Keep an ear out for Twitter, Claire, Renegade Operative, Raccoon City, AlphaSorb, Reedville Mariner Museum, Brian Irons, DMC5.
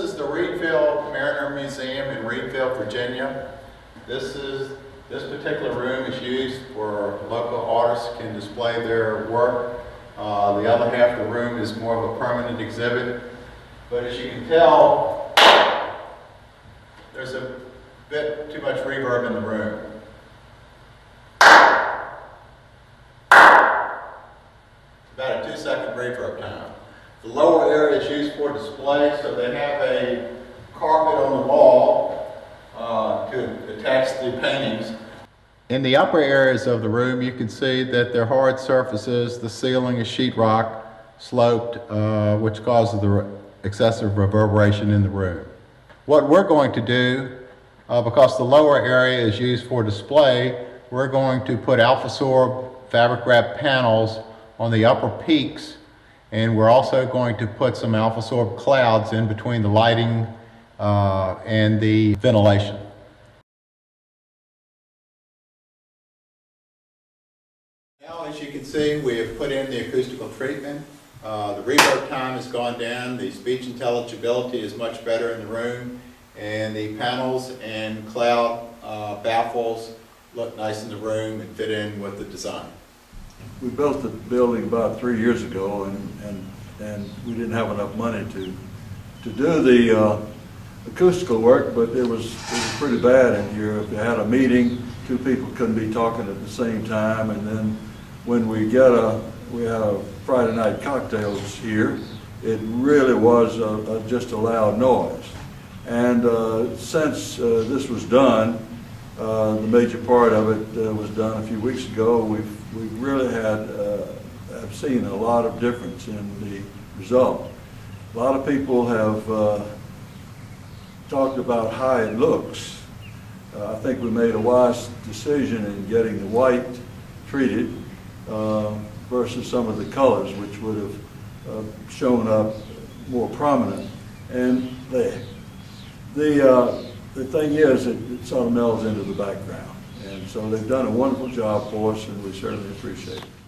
is the Reedville Mariner Museum in Reedville, Virginia. This particular room is used for local artists can display their work. The other half of the room is more of a permanent exhibit. But as you can tell, there's a bit too much reverb in the room. About a 2-second reverb time. The lower area is used for display, so they have a carpet on the wall to attach the paintings. In the upper areas of the room, you can see that they're hard surfaces. The ceiling is sheetrock, sloped, which causes the excessive reverberation in the room. What we're going to do, because the lower area is used for display, we're going to put AlphaSorb fabric wrap panels on the upper peaks, and we're also going to put some AlphaSorb clouds in between the lighting and the ventilation. Now, as you can see, we have put in the acoustical treatment. The reverb time has gone down, the speech intelligibility is much better in the room, and the panels and cloud baffles look nice in the room and fit in with the design. We built the building about 3 years ago, and we didn't have enough money to do the acoustical work, but it was pretty bad in here. If you had a meeting, two people couldn't be talking at the same time, and then when we had Friday night cocktails here, it really was just a loud noise. And since this was done, the major part of it was done a few weeks ago. We've really had, I've seen a lot of difference in the result. A lot of people have talked about how it looks. I think we made a wise decision in getting the white treated versus some of the colors, which would have shown up more prominent. And the thing is, it sort of melds into the background. And so they've done a wonderful job for us, and we certainly appreciate it.